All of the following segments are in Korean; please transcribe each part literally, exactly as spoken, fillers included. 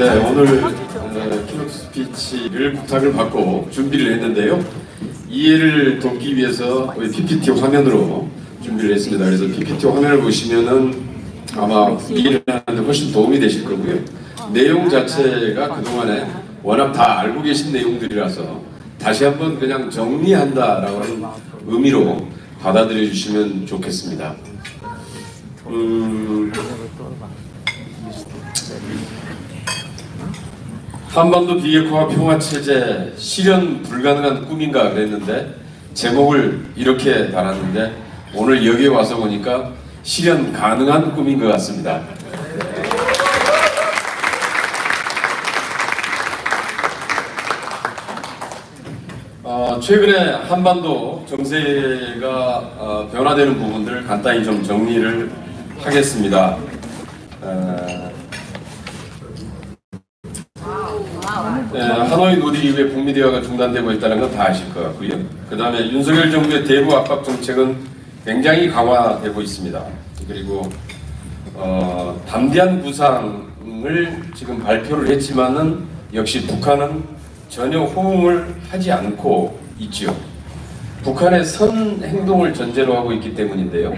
네, 오늘 어, 키노트 스피치를 부탁을 받고 준비를 했는데요. 이해를 돕기 위해서 피피티 화면으로 준비를 했습니다. 그래서 피피티 화면을 보시면은 아마 이해를 하는데 훨씬 도움이 되실 거고요. 내용 자체가 그동안에 워낙 다 알고 계신 내용들이라서 다시 한번 그냥 정리한다라고 하는 의미로 받아들여 주시면 좋겠습니다. 음, 한반도 비핵화 평화체제 실현 불가능한 꿈인가 그랬는데 제목을 이렇게 달았는데 오늘 여기에 와서 보니까 실현 가능한 꿈인 것 같습니다. 어, 최근에 한반도 정세가 어, 변화되는 부분들을 간단히 좀 정리를 하겠습니다. 어, 네, 하노이 노딜 이후에 북미 대화가 중단되고 있다는 건 다 아실 것 같고요. 그 다음에 윤석열 정부의 대북 압박 정책은 굉장히 강화되고 있습니다. 그리고 어, 담대한 구상을 지금 발표를 했지만은 역시 북한은 전혀 호응을 하지 않고 있지요. 북한의 선 행동을 전제로 하고 있기 때문인데요.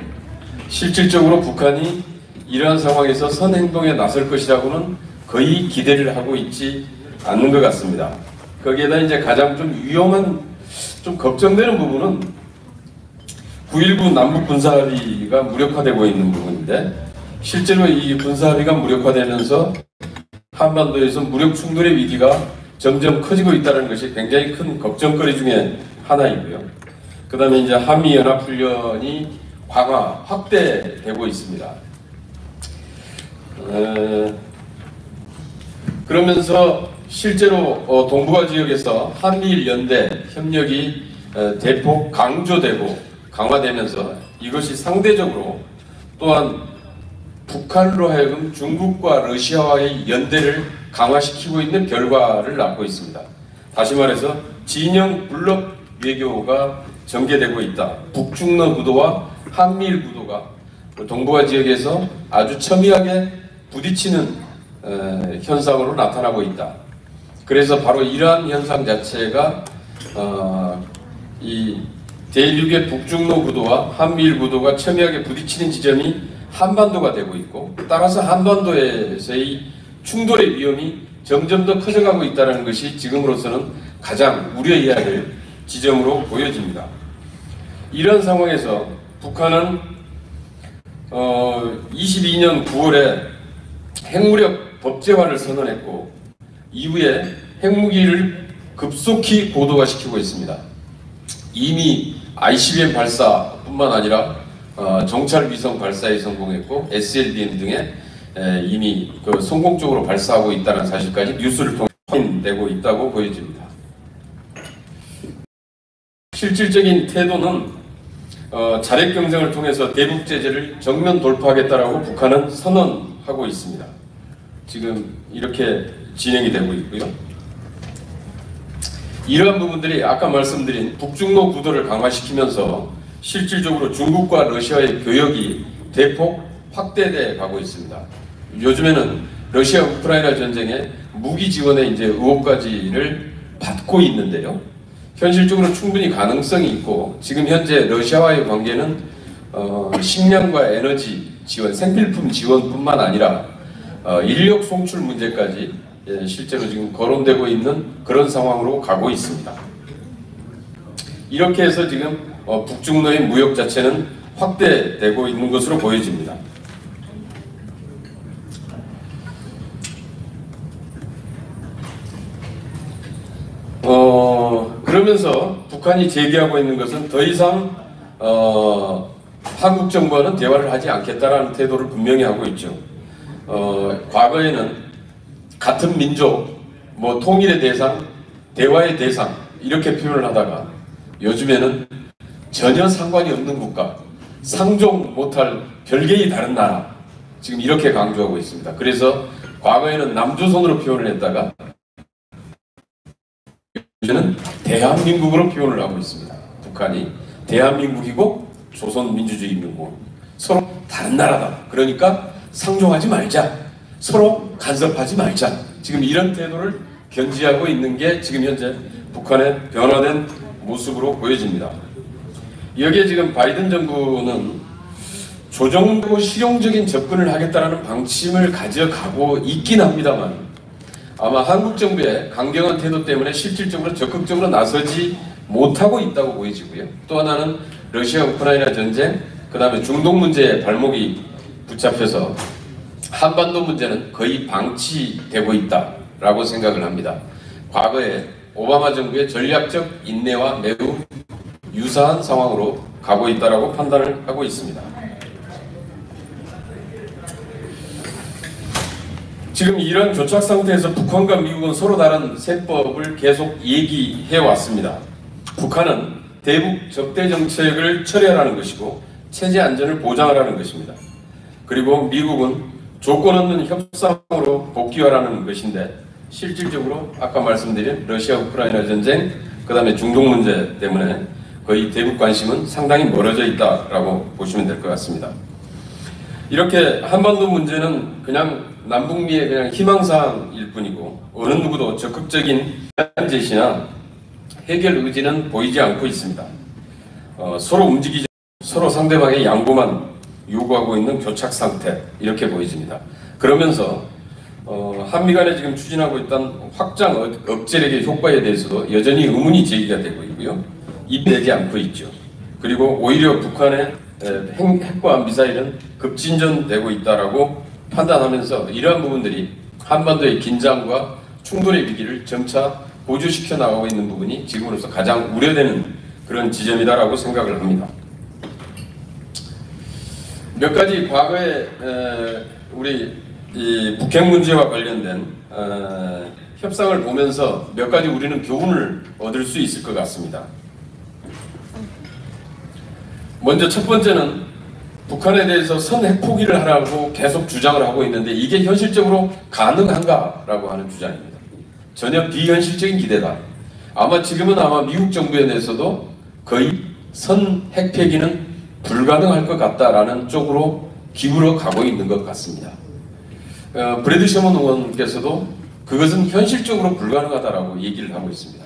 실질적으로 북한이 이러한 상황에서 선 행동에 나설 것이라고는 거의 기대를 하고 있지 않는 것 같습니다. 거기에다 이제 가장 좀 위험한, 좀 걱정되는 부분은 구일구 남북 군사합의가 무력화되고 있는 부분인데 실제로 이 군사합의가 무력화되면서 한반도에서 무력 충돌의 위기가 점점 커지고 있다는 것이 굉장히 큰 걱정거리 중에 하나이고요. 그 다음에 이제 한미연합훈련이 강화, 확대되고 있습니다. 에... 그러면서 실제로 어, 동북아 지역에서 한미일 연대 협력이 에, 대폭 강조되고 강화되면서 이것이 상대적으로 또한 북한으로 하여금 중국과 러시아와의 연대를 강화시키고 있는 결과를 낳고 있습니다. 다시 말해서 진영 블록 외교가 전개되고 있다. 북중러 구도와 한미일 구도가 동북아 지역에서 아주 첨예하게 부딪히는 에, 현상으로 나타나고 있다. 그래서 바로 이러한 현상 자체가 어, 이 대륙의 북중로 구도와 한미일 구도가 첨예하게 부딪히는 지점이 한반도가 되고 있고 따라서 한반도에서의 충돌의 위험이 점점 더 커져가고 있다는 것이 지금으로서는 가장 우려해야 할 지점으로 보여집니다. 이런 상황에서 북한은 어, 이십이년 구월에 핵무력 법제화를 선언했고 이후에 핵무기를 급속히 고도화시키고 있습니다. 이미 아이씨비엠 발사뿐만 아니라 어, 정찰 위성 발사에 성공했고 에스엘비엠 등에 에, 이미 그 성공적으로 발사하고 있다는 사실까지 뉴스를 통해 확인되고 있다고 보여집니다. 실질적인 태도는 어, 자력 경쟁을 통해서 대북 제재를 정면 돌파하겠다라고 북한은 선언하고 있습니다. 지금 이렇게 진행이 되고 있고요. 이러한 부분들이 아까 말씀드린 북중러 구도를 강화시키면서 실질적으로 중국과 러시아의 교역이 대폭 확대돼 가고 있습니다. 요즘에는 러시아 우크라이나 전쟁에 무기 지원의 이제 의혹까지를 받고 있는데요. 현실적으로 충분히 가능성이 있고 지금 현재 러시아와의 관계는 어, 식량과 에너지 지원, 생필품 지원뿐만 아니라 어, 인력 송출 문제까지 예, 실제로 지금 거론되고 있는 그런 상황으로 가고 있습니다. 이렇게 해서 지금 어, 북중러의 무역 자체는 확대되고 있는 것으로 보여집니다. 어, 그러면서 북한이 제기하고 있는 것은 더 이상 어, 한국 정부와는 대화를 하지 않겠다라는 태도를 분명히 하고 있죠. 어, 과거에는 같은 민족, 뭐 통일의 대상, 대화의 대상 이렇게 표현을 하다가 요즘에는 전혀 상관이 없는 국가, 상종 못할 별개의 다른 나라 지금 이렇게 강조하고 있습니다. 그래서 과거에는 남조선으로 표현을 했다가 요즘에는 대한민국으로 표현을 하고 있습니다. 북한이 대한민국이고 조선민주주의민국 서로 다른 나라다. 그러니까 상종하지 말자. 서로 간섭하지 말자. 지금 이런 태도를 견지하고 있는 게 지금 현재 북한의 변화된 모습으로 보여집니다. 여기에 지금 바이든 정부는 조정되고 실용적인 접근을 하겠다는 방침을 가져가고 있긴 합니다만 아마 한국 정부의 강경한 태도 때문에 실질적으로 적극적으로 나서지 못하고 있다고 보여지고요. 또 하나는 러시아 우크라이나 전쟁, 그 다음에 중동 문제에 발목이 붙잡혀서 한반도 문제는 거의 방치되고 있다라고 생각을 합니다. 과거에 오바마 정부의 전략적 인내와 매우 유사한 상황으로 가고 있다라고 판단을 하고 있습니다. 지금 이런 교착 상태에서 북한과 미국은 서로 다른 세법을 계속 얘기해 왔습니다. 북한은 대북 적대 정책을 철회하라는 것이고 체제 안전을 보장하라는 것입니다. 그리고 미국은 조건 없는 협상으로 복귀하라는 것인데 실질적으로 아까 말씀드린 러시아 우크라이나 전쟁, 그 다음에 중동 문제 때문에 거의 대북 관심은 상당히 멀어져 있다라고 보시면 될 것 같습니다. 이렇게 한반도 문제는 그냥 남북미의 그냥 희망사항일 뿐이고 어느 누구도 적극적인 대안 제시나 해결 의지는 보이지 않고 있습니다. 어, 서로 움직이지 서로 상대방의 양보만 요구하고 있는 교착 상태 이렇게 보여집니다. 그러면서 어, 한미 간에 지금 추진하고 있던 확장 억제력의 효과에 대해서도 여전히 의문이 제기가 되고 있고요. 입 내지 않고 있죠. 그리고 오히려 북한의 핵과 미사일은 급진전되고 있다라고 판단하면서 이러한 부분들이 한반도의 긴장과 충돌의 위기를 점차 고조시켜 나가고 있는 부분이 지금으로서 가장 우려되는 그런 지점이다라고 생각을 합니다. 몇 가지 과거에 우리 이 북핵 문제와 관련된 협상을 보면서 몇 가지 우리는 교훈을 얻을 수 있을 것 같습니다. 먼저 첫 번째는 북한에 대해서 선핵 포기를 하라고 계속 주장을 하고 있는데 이게 현실적으로 가능한가라고 하는 주장입니다. 전혀 비현실적인 기대다. 아마 지금은 아마 미국 정부에 대해서도 거의 선핵 폐기는 불가능할 것 같다라는 쪽으로 기울어 가고 있는 것 같습니다. 어, 브래드 셔먼 의원께서도 그것은 현실적으로 불가능하다라고 얘기를 하고 있습니다.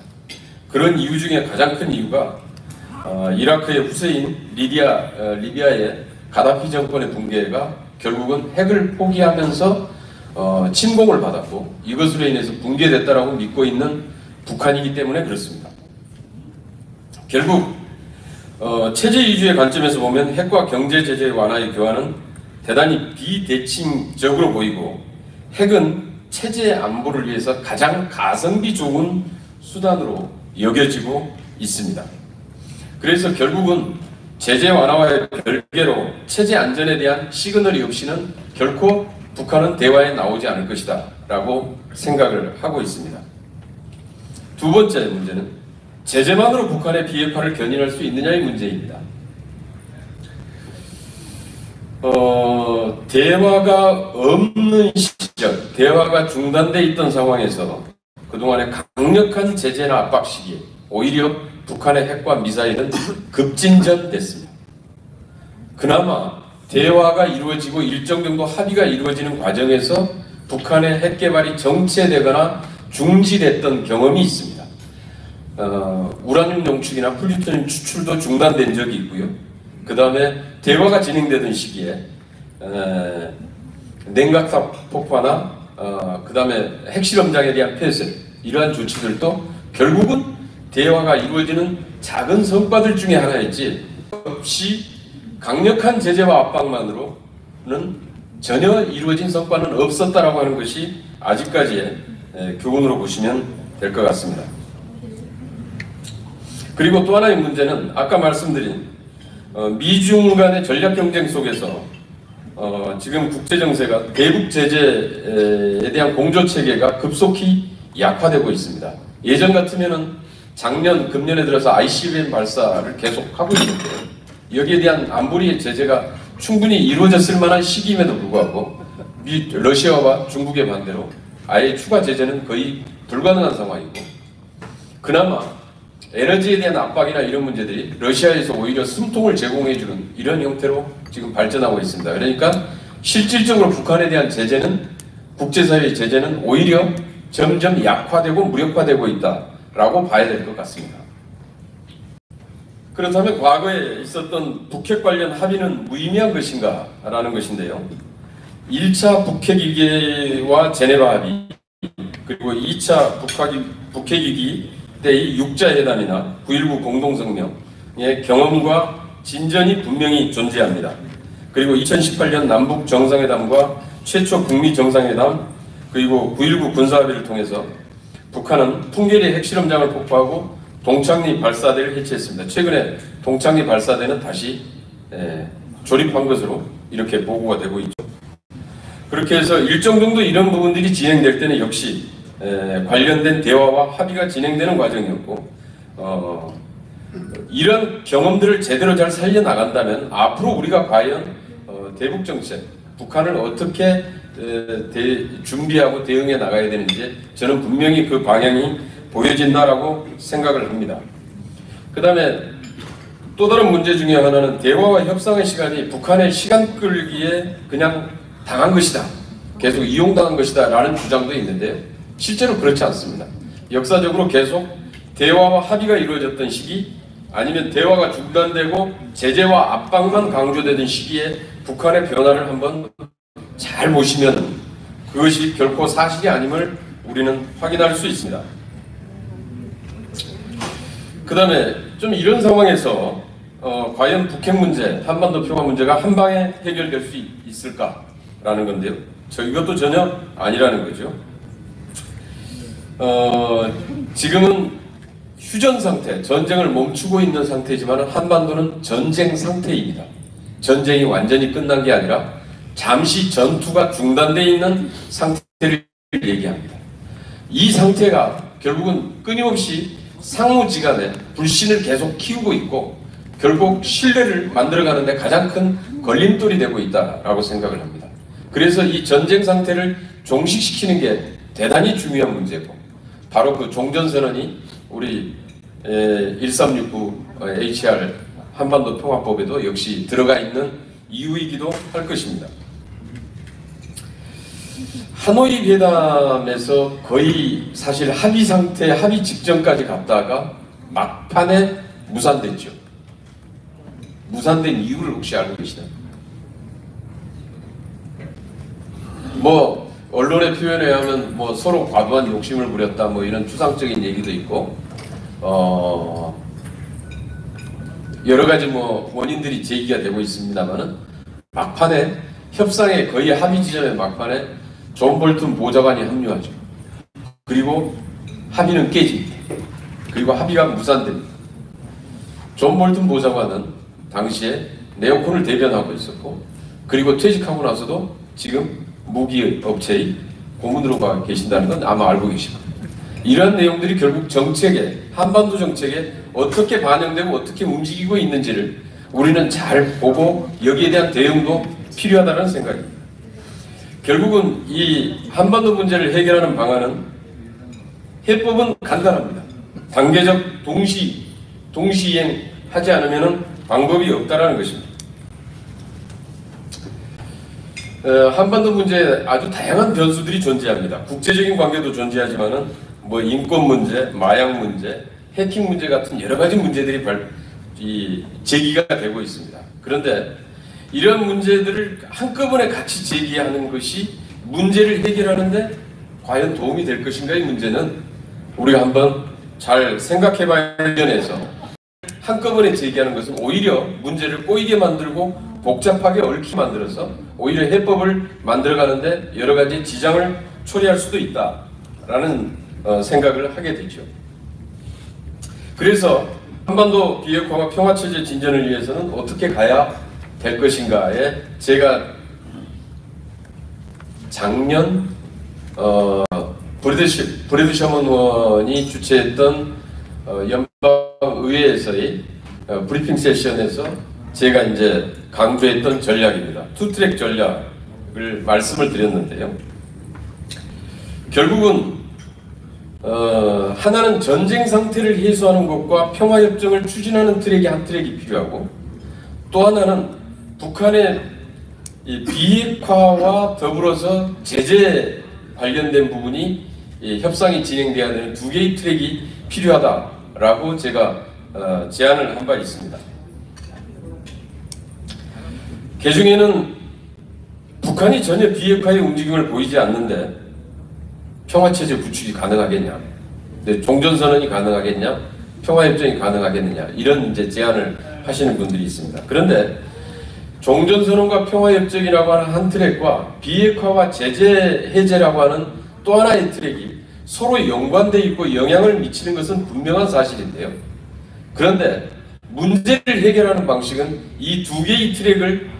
그런 이유 중에 가장 큰 이유가 어, 이라크의 후세인 리디아, 어, 리비아의 가다피 정권의 붕괴가 결국은 핵을 포기하면서 어, 침공을 받았고 이것으로 인해서 붕괴됐다라고 믿고 있는 북한이기 때문에 그렇습니다. 결국 어, 체제 위주의 관점에서 보면 핵과 경제 제재 완화의 교환은 대단히 비대칭적으로 보이고 핵은 체제 안보를 위해서 가장 가성비 좋은 수단으로 여겨지고 있습니다. 그래서 결국은 제재 완화와의 별개로 체제 안전에 대한 시그널이 없이는 결코 북한은 대화에 나오지 않을 것이다 라고 생각을 하고 있습니다. 두 번째 문제는 제재만으로 북한의 비핵화를 견인할 수 있느냐의 문제입니다. 어, 대화가 없는 시절, 대화가 중단되어 있던 상황에서 그동안의 강력한 제재나 압박 시기에 오히려 북한의 핵과 미사일은 급진전됐습니다. 그나마 대화가 이루어지고 일정 정도 합의가 이루어지는 과정에서 북한의 핵 개발이 정체되거나 중지됐던 경험이 있습니다. 어, 우라늄 농축이나 플루토늄 추출도 중단된 적이 있고요. 그 다음에 대화가 진행되던 시기에 에, 냉각탑 폭파나 어, 그 다음에 핵실험장에 대한 폐쇄 이러한 조치들도 결국은 대화가 이루어지는 작은 성과들 중에 하나였지 없이 강력한 제재와 압박만으로는 전혀 이루어진 성과는 없었다라고 하는 것이 아직까지의 에, 교훈으로 보시면 될 것 같습니다. 그리고 또 하나의 문제는 아까 말씀드린 미중 간의 전략 경쟁 속에서 지금 국제정세가 대북 제재에 대한 공조체계가 급속히 약화되고 있습니다. 예전 같으면 작년, 금년에 들어서 아이씨비엠 발사를 계속하고 있는데 여기에 대한 안보리의 제재가 충분히 이루어졌을 만한 시기임에도 불구하고 미, 러시아와 중국의 반대로 아예 추가 제재는 거의 불가능한 상황이고 그나마 에너지에 대한 압박이나 이런 문제들이 러시아에서 오히려 숨통을 제공해주는 이런 형태로 지금 발전하고 있습니다. 그러니까 실질적으로 북한에 대한 제재는 국제사회의 제재는 오히려 점점 약화되고 무력화되고 있다라고 봐야 될 것 같습니다. 그렇다면 과거에 있었던 북핵 관련 합의는 무의미한 것인가 라는 것인데요. 일 차 북핵위기와 제네바 합의, 그리고 이 차 북핵위기 때의 육자회담이나 구일구 공동성명의 경험과 진전이 분명히 존재합니다. 그리고 이천십팔 년 남북정상회담과 최초 북미정상회담, 그리고 구일구 군사합의를 통해서 북한은 풍계리 핵실험장을 폭파하고 동창리 발사대를 해체했습니다. 최근에 동창리 발사대는 다시 에, 조립한 것으로 이렇게 보고가 되고 있죠. 그렇게 해서 일정 정도 이런 부분들이 진행될 때는 역시 에, 관련된 대화와 합의가 진행되는 과정이었고, 어, 이런 경험들을 제대로 잘 살려나간다면 앞으로 우리가 과연 어, 대북정책, 북한을 어떻게 에, 대, 준비하고 대응해 나가야 되는지 저는 분명히 그 방향이 보여진다라고 생각을 합니다. 그 다음에 또 다른 문제 중에 하나는 대화와 협상의 시간이 북한의 시간 끌기에 그냥 당한 것이다, 계속 이용당한 것이다 라는 주장도 있는데요. 실제로 그렇지 않습니다. 역사적으로 계속 대화와 합의가 이루어졌던 시기, 아니면 대화가 중단되고 제재와 압박만 강조되던 시기에 북한의 변화를 한번 잘 보시면 그것이 결코 사실이 아님을 우리는 확인할 수 있습니다. 그 다음에 좀 이런 상황에서 어, 과연 북핵 문제, 한반도 평화 문제가 한방에 해결될 수 있을까라는 건데요. 저 이것도 전혀 아니라는 거죠. 어, 지금은 휴전 상태, 전쟁을 멈추고 있는 상태지만 한반도는 전쟁 상태입니다. 전쟁이 완전히 끝난 게 아니라 잠시 전투가 중단되어 있는 상태를 얘기합니다. 이 상태가 결국은 끊임없이 상호지간에 불신을 계속 키우고 있고 결국 신뢰를 만들어가는 데 가장 큰 걸림돌이 되고 있다라고 생각을 합니다. 그래서 이 전쟁 상태를 종식시키는 게 대단히 중요한 문제고, 바로 그 종전선언이 우리 일삼육구 에이치알 한반도 평화법에도 역시 들어가 있는 이유이기도 할 것입니다. 하노이 회담에서 거의 사실 합의 상태, 합의 직전까지 갔다가 막판에 무산됐죠. 무산된 이유를 혹시 알고 계시나요? 뭐 언론의 표현에 의하면 뭐 서로 과도한 욕심을 부렸다, 뭐 이런 추상적인 얘기도 있고, 어 여러 가지 뭐 원인들이 제기가 되고 있습니다만은 막판에 협상의 거의 합의 지점의 막판에 존 볼튼 보좌관이 합류하죠. 그리고 합의는 깨집니다. 그리고 합의가 무산됩니다. 존 볼튼 보좌관은 당시에 네오콘을 대변하고 있었고, 그리고 퇴직하고 나서도 지금 무기업체의 고문으로 가 계신다는 건 아마 알고 계실 겁니다. 이런 내용들이 결국 정책에, 한반도 정책에 어떻게 반영되고 어떻게 움직이고 있는지를 우리는 잘 보고 여기에 대한 대응도 필요하다는 생각입니다. 결국은 이 한반도 문제를 해결하는 방안은, 해법은 간단합니다. 단계적 동시, 동시이행 하지 않으면 방법이 없다라는 것입니다. 어, 한반도 문제에 아주 다양한 변수들이 존재합니다. 국제적인 관계도 존재하지만은 뭐 인권 문제, 마약 문제, 해킹 문제 같은 여러 가지 문제들이 발, 이, 제기가 되고 있습니다. 그런데 이런 문제들을 한꺼번에 같이 제기하는 것이 문제를 해결하는데 과연 도움이 될 것인가의 문제는 우리가 한번 잘 생각해 봐야 해서, 한꺼번에 제기하는 것은 오히려 문제를 꼬이게 만들고 복잡하게 얽히 만들어서 오히려 해법을 만들어가는데 여러 가지 지장을 초래할 수도 있다라는 어, 생각을 하게 되죠. 그래서 한반도 비핵화와 평화체제 진전을 위해서는 어떻게 가야 될 것인가에 제가 작년 어, 브래드, 브래드 셔먼원이 주최했던 어, 연방의회에서의 어, 브리핑 세션에서 제가 이제 강조했던 전략입니다. 투트랙 전략을 말씀을 드렸는데요. 결국은 어, 하나는 전쟁 상태를 해소하는 것과 평화협정을 추진하는 트랙이 한 트랙이 필요하고, 또 하나는 북한의 이 비핵화와 더불어서 제재 발견된 부분이 예, 협상이 진행돼야 되는 두 개의 트랙이 필요하다라고 제가 어, 제안을 한 바 있습니다. 그 중에는 북한이 전혀 비핵화의 움직임을 보이지 않는데 평화체제 구축이 가능하겠냐, 근데 종전선언이 가능하겠냐, 평화협정이 가능하겠느냐, 이런 이제 제안을 하시는 분들이 있습니다. 그런데 종전선언과 평화협정이라고 하는 한 트랙과 비핵화와 제재 해제라고 하는 또 하나의 트랙이 서로 연관되어 있고 영향을 미치는 것은 분명한 사실인데요. 그런데 문제를 해결하는 방식은 이 두 개의 트랙을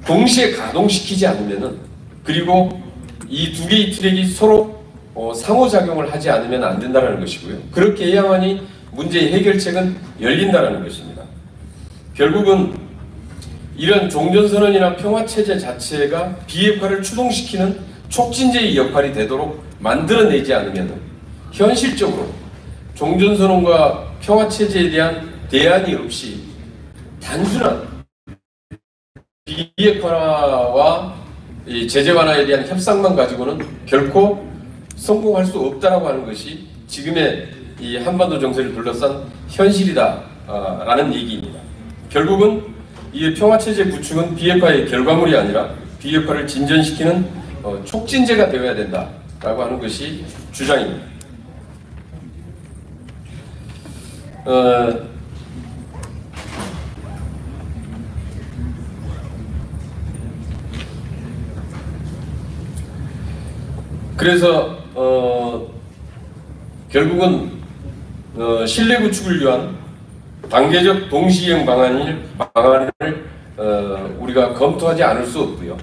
동시에 가동시키지 않으면은, 그리고 이 두 개의 트랙이 서로 어, 상호작용을 하지 않으면 안 된다는 것이고요. 그렇게 해야만이 문제의 해결책은 열린다는 것입니다. 결국은 이런 종전선언이나 평화체제 자체가 비핵화를 추동시키는 촉진제의 역할이 되도록 만들어내지 않으면 현실적으로 종전선언과 평화체제에 대한 대안이 없이 단순한 비핵화와 제재 완화에 대한 협상만 가지고는 결코 성공할 수 없다라고 하는 것이 지금의 이 한반도 정세를 둘러싼 현실이다라는 얘기입니다. 결국은 이 평화체제 구축은 비핵화의 결과물이 아니라 비핵화를 진전시키는 촉진제가 되어야 된다라고 하는 것이 주장입니다. 어, 그래서 어, 결국은 어, 신뢰 구축을 위한 단계적 동시행 방안을, 방안을 어, 우리가 검토하지 않을 수 없고요.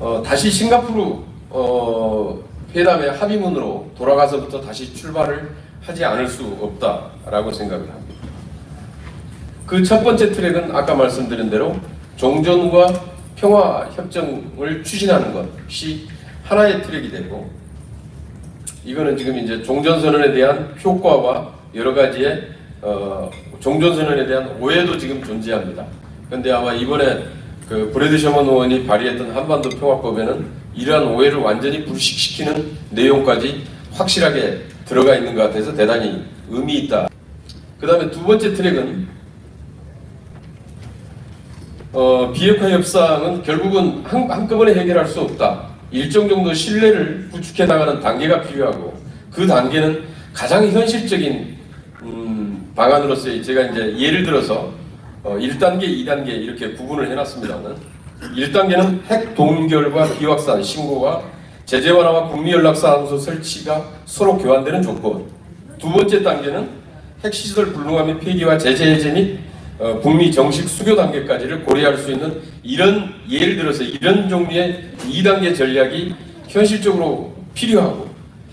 어, 다시 싱가포르 어, 회담의 합의문으로 돌아가서부터 다시 출발을 하지 않을 수 없다라고 생각을 합니다. 그 첫 번째 트랙은 아까 말씀드린 대로 종전과 평화협정을 추진하는 것이 하나의 트랙이 되고, 이거는 지금 이제 종전선언에 대한 효과와 여러 가지의 어, 종전선언에 대한 오해도 지금 존재합니다. 그런데 아마 이번에 그 브래드 셔먼 의원이 발의했던 한반도 평화법에는 이러한 오해를 완전히 불식시키는 내용까지 확실하게 들어가 있는 것 같아서 대단히 의미 있다. 그 다음에 두 번째 트랙은 어, 비핵화 협상은 결국은 한, 한꺼번에 해결할 수 없다. 일정 정도 신뢰를 구축해 나가는 단계가 필요하고, 그 단계는 가장 현실적인 음, 방안으로서의, 제가 이제 예를 들어서 어, 일 단계, 이 단계 이렇게 구분을 해놨습니다만, 일 단계는 핵 동결과 비확산 신고와 제재 완화와 북미 연락사무소 설치가 서로 교환되는 조건, 두 번째 단계는 핵시설 불능함의 폐기와 제재 해제 및 어, 북미 정식 수교 단계까지를 고려할 수 있는, 이런 예를 들어서 이런 종류의 이 단계 전략이 현실적으로 필요하고,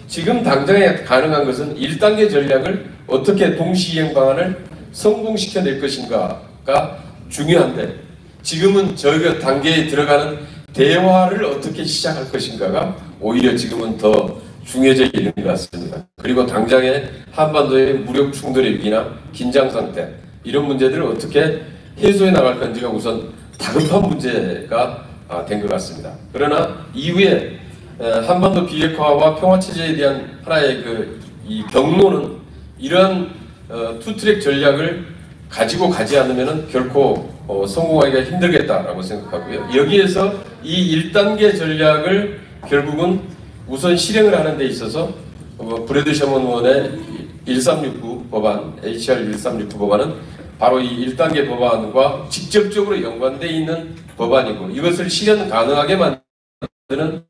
지금 당장에 가능한 것은 일 단계 전략을 어떻게 동시이행 방안을 성공시켜낼 것인가가 중요한데, 지금은 저희가 단계에 들어가는 대화를 어떻게 시작할 것인가가 오히려 지금은 더 중요해져 있는 것 같습니다. 그리고 당장의 한반도의 무력 충돌의 위기나 긴장 상태, 이런 문제들을 어떻게 해소해 나갈 건지가 우선 다급한 문제가 된 것 같습니다. 그러나 이후에 한반도 비핵화와 평화체제에 대한 하나의 그 이 경로는 이런 투트랙 전략을 가지고 가지 않으면 결코 성공하기가 힘들겠다라고 생각하고요. 여기에서 이 일 단계 전략을 결국은 우선 실행을 하는 데 있어서 브래드 셔먼 의원의 일삼육구 법안, 에이치알 일삼육구 법안은 바로 이 일 단계 법안과 직접적으로 연관되어 있는 법안이고, 이것을 실현 가능하게 만드는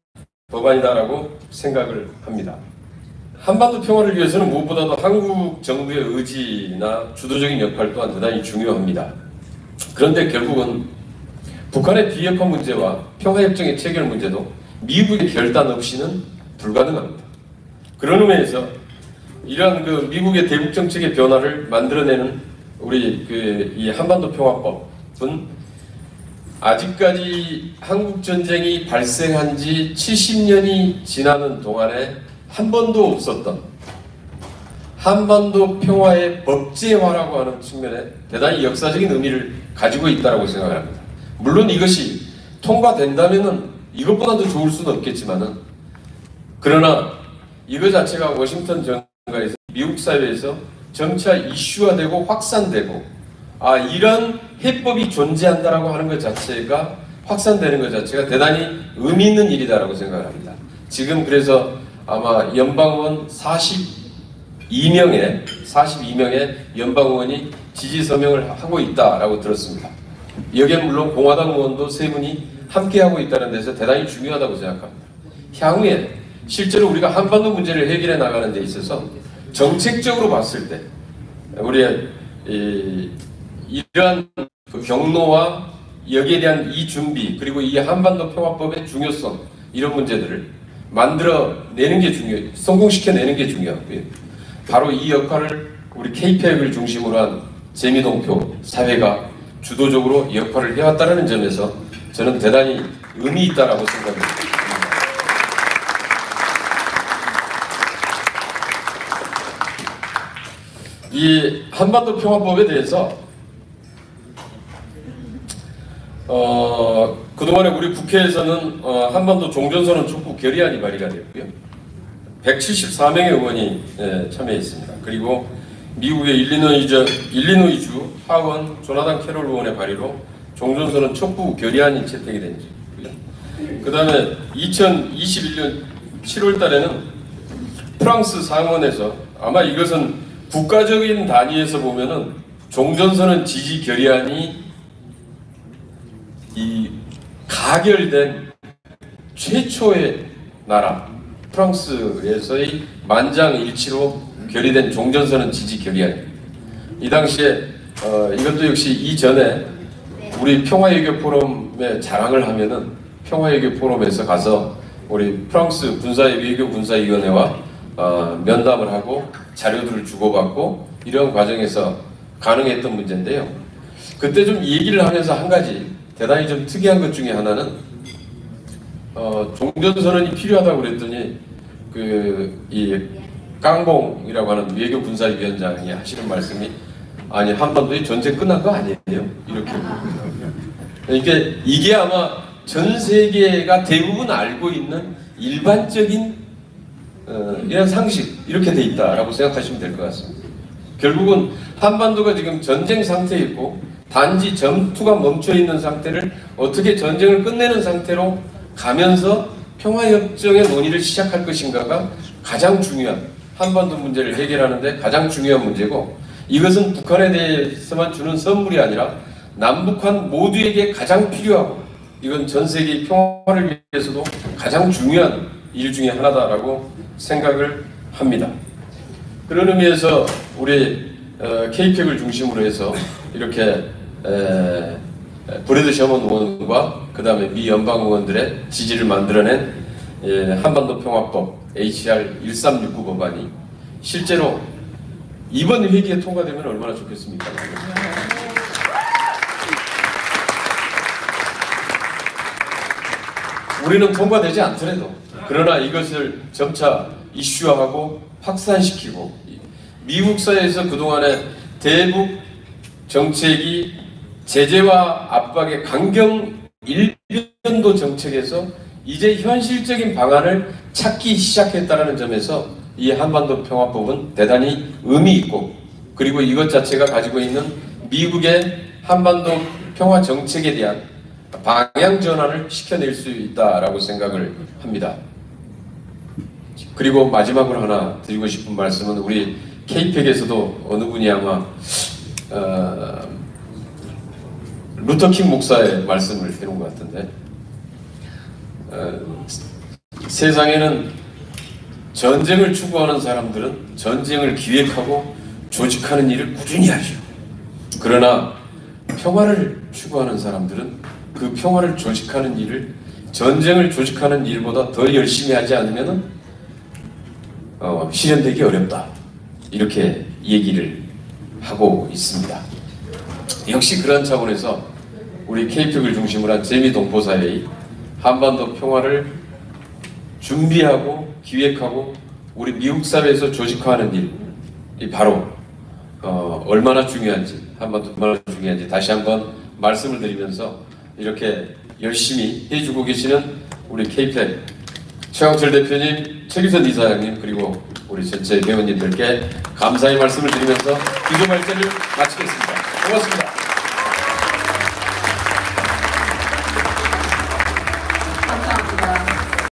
법안이다라고 생각을 합니다. 한반도 평화를 위해서는 무엇보다도 한국 정부의 의지나 주도적인 역할 또한 대단히 중요합니다. 그런데 결국은 북한의 비핵화 문제와 평화협정의 체결 문제도 미국의 결단 없이는 불가능합니다. 그런 의미에서 이러한 그 미국의 대북 정책의 변화를 만들어내는 우리 그 이 한반도 평화법은 아직까지 한국 전쟁이 발생한 지 칠십 년이 지나는 동안에 한 번도 없었던 한반도 평화의 법제화라고 하는 측면에 대단히 역사적인 의미를 가지고 있다고 생각합니다. 물론 이것이 통과된다면은 이것보다도 좋을 수는 없겠지만은, 그러나 이거 자체가 워싱턴 정가에서 미국 사회에서 점차 이슈화되고 확산되고, 아 이런 해법이 존재한다라고 하는 것 자체가 확산되는 것 자체가 대단히 의미 있는 일이다라고 생각을 합니다. 지금 그래서 아마 연방원 사십이 명의 사십이 명의 연방의원이 지지 서명을 하고 있다라고 들었습니다. 여기에 물론 공화당 의원도 세 분이 함께하고 있다는 데서 대단히 중요하다고 생각합니다. 향후에 실제로 우리가 한반도 문제를 해결해 나가는 데 있어서 정책적으로 봤을 때 우리의 이, 이러한 그 경로와 여기에 대한 이 준비, 그리고 이 한반도 평화법의 중요성, 이런 문제들을 만들어내는 게 중요해요. 성공시켜내는 게 중요하고요. 바로 이 역할을 우리 케이팩을 중심으로 한 재미동표 사회가 주도적으로 역할을 해왔다는 점에서 저는 대단히 의미 있다라고 생각합니다. 이 한반도 평화법에 대해서 어, 그동안에 우리 국회에서는 어, 한반도 종전선언 촉구 결의안이 발의가 됐고요. 백칠십사 명의 의원이 예, 참여했습니다. 그리고 미국의 일리노이주, 일리노이주 하원 조나단 캐롤 의원의 발의로 종전선언 촉구 결의안이 채택이 된지그 다음에 이천이십일 년 칠월 달에는 프랑스 상원에서, 아마 이것은 국가적인 단위에서 보면은 종전선언 지지 결의안이 이 가결된 최초의 나라 프랑스에서의 만장일치로 결의된 종전선언 지지 결의안입니다. 이 당시에 어, 이것도 역시 이전에 우리 평화외교 포럼에 자랑을 하면은 평화외교 포럼에서 가서 우리 프랑스 군사외교 군사위원회와 어, 면담을 하고 자료들을 주고받고 이런 과정에서 가능했던 문제인데요. 그때 좀 얘기를 하면서 한 가지 대단히 좀 특이한 것 중에 하나는 어, 종전선언이 필요하다고 그랬더니 그 이 깡봉이라고 하는 외교 군사위원장이 하시는 말씀이, 아니 한반도의 전쟁 끝난 거 아니에요? 이렇게. 그러니까 이게 아마 전 세계가 대부분 알고 있는 일반적인 어, 이런 상식, 이렇게 돼 있다라고 생각하시면 될 것 같습니다. 결국은 한반도가 지금 전쟁 상태에 있고 단지 전투가 멈춰있는 상태를 어떻게 전쟁을 끝내는 상태로 가면서 평화협정의 논의를 시작할 것인가가 가장 중요한, 한반도 문제를 해결하는 데 가장 중요한 문제고, 이것은 북한에 대해서만 주는 선물이 아니라 남북한 모두에게 가장 필요하고 이건 전 세계 평화를 위해서도 가장 중요한 일 중에 하나다라고 생각을 합니다. 그런 의미에서 우리 케이팩을 중심으로 해서 이렇게 에, 브래드 셔먼 의원과 그 다음에 미 연방 의원들의 지지를 만들어낸 예, 한반도 평화법 에이치알 일삼육구 법안이 실제로 이번 회기에 통과되면 얼마나 좋겠습니까? 우리는 통과되지 않더라도, 그러나 이것을 점차 이슈화하고 확산시키고, 미국 사회에서 그동안에 대북 정책이 제재와 압박의 강경 일변도 정책에서 이제 현실적인 방안을 찾기 시작했다는 점에서 이 한반도 평화법은 대단히 의미 있고, 그리고 이것 자체가 가지고 있는 미국의 한반도 평화 정책에 대한 방향 전환을 시켜낼 수 있다라고 생각을 합니다. 그리고 마지막으로 하나 드리고 싶은 말씀은, 우리 케이팩에서도 어느 분이 아마 어, 루터킹 목사의 말씀을 해놓은 것 같은데, 어, 세상에는 전쟁을 추구하는 사람들은 전쟁을 기획하고 조직하는 일을 꾸준히 하죠. 그러나 평화를 추구하는 사람들은 그 평화를 조직하는 일을 전쟁을 조직하는 일보다 더 열심히 하지 않으면 어, 실현되기 어렵다, 이렇게 얘기를 하고 있습니다. 역시 그런 차원에서 우리 케이팩을 중심으로 한 재미동포사회의 한반도 평화를 준비하고 기획하고 우리 미국 사회에서 조직화하는 일이 바로 어, 얼마나 중요한지, 한반도 얼마나 중요한지 다시 한번 말씀을 드리면서 이렇게 열심히 해주고 계시는 우리 케이팩 최영철 대표님, 최규선 이사장님, 그리고 우리 전체 회원님들께 감사의 말씀을 드리면서 기조 발제를 마치겠습니다. 고맙습니다.